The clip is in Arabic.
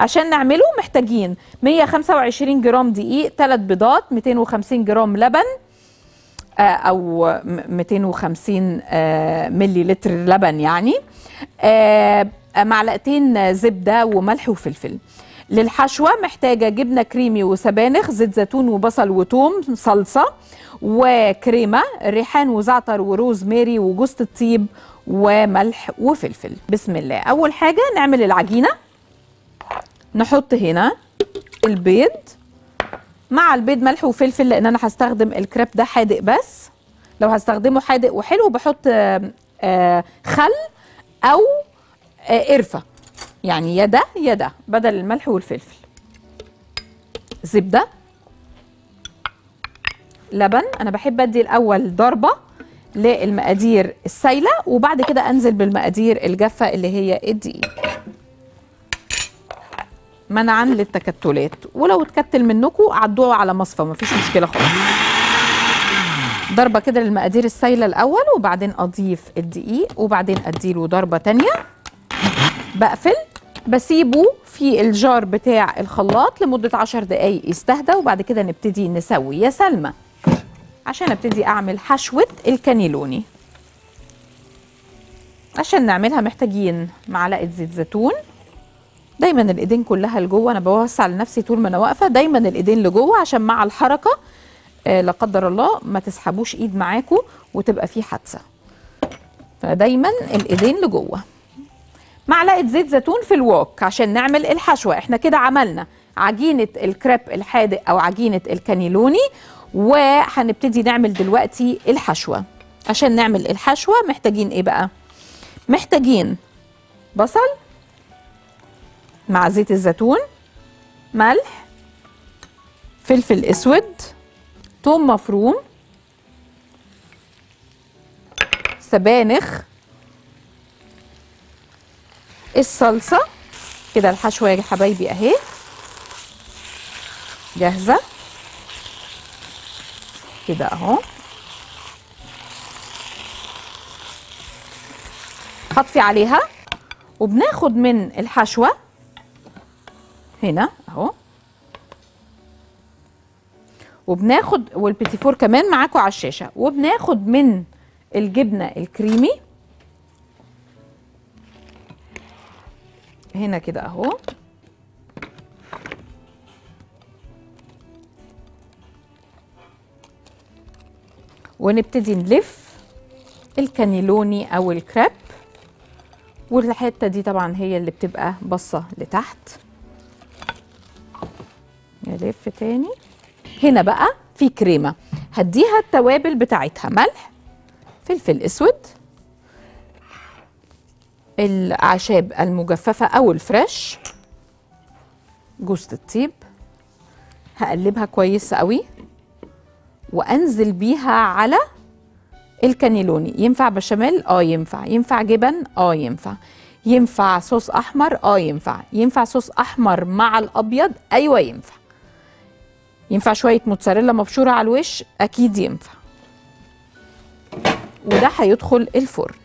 عشان نعمله محتاجين 125 جرام دقيق، 3 بيضات، 250 جرام لبن او 250 ملي لتر لبن يعني، معلقتين زبدة وملح وفلفل. للحشوة محتاجة جبنة كريمي وسبانخ، زيت زيتون وبصل وتوم، صلصة وكريمة، ريحان وزعتر وروز ماري وجوز الطيب وملح وفلفل. بسم الله. أول حاجة نعمل العجينة، نحط هنا البيض، مع البيض ملح وفلفل لأن أنا هستخدم الكريب ده حادق، بس لو هستخدمه حادق وحلو بحط خل أو قرفة، يعني يا ده بدل الملح والفلفل. زبدة، لبن، أنا بحب أدي الأول ضربة للمقادير السايلة وبعد كده أنزل بالمقادير الجافة اللي هي الدقيق منعا للتكتلات، ولو اتكتل منكم عدوه على مصفى مفيش مشكلة خالص. ضربة كده للمقادير السايلة الأول وبعدين أضيف الدقيق وبعدين أديله ضربة تانية. بقفل، بسيبه في الجار بتاع الخلاط لمدة 10 دقايق يستهدى، وبعد كده نبتدي نسوي. يا سلمى، عشان ابتدي أعمل حشوة الكانيلوني، عشان نعملها محتاجين معلقة زيت زيتون. دايما الإيدين كلها لجوه، أنا بوسع لنفسي طول ما أنا واقفة، دايما الإيدين لجوه عشان مع الحركة لا قدر الله ما تسحبوش ايد معاكم وتبقى في حادثه، فدايما الايدين لجوه. معلقه زيت زيتون في الوك عشان نعمل الحشوه. احنا كده عملنا عجينه الكريب الحادق او عجينه الكانيلوني، وهنبتدي نعمل دلوقتي الحشوه. عشان نعمل الحشوه محتاجين ايه بقى؟ محتاجين بصل مع زيت الزيتون، ملح، فلفل اسود، ثوم مفروم، سبانخ، الصلصة. كده الحشوة يا حبايبي اهي جاهزة كده اهو. هطفي عليها وبناخد من الحشوة هنا اهو، وبناخد والبيتي فور كمان معاكم على الشاشه، وبناخد من الجبنه الكريمي هنا كده اهو، ونبتدي نلف الكانيلوني او الكريب، والحته دي طبعا هي اللي بتبقى باصه لتحت. نلف تاني. هنا بقى في كريمه هديها التوابل بتاعتها، ملح، فلفل اسود، الاعشاب المجففه او الفريش، جوز الطيب. هقلبها كويس قوي وانزل بيها على الكانيلوني. ينفع بشاميل؟ ينفع. ينفع جبن؟ ينفع. ينفع صوص احمر؟ ينفع. ينفع صوص احمر مع الابيض؟ ايوه ينفع. ينفع شوية موتزاريلا مبشورة على الوش؟ أكيد ينفع. وده هيدخل الفرن.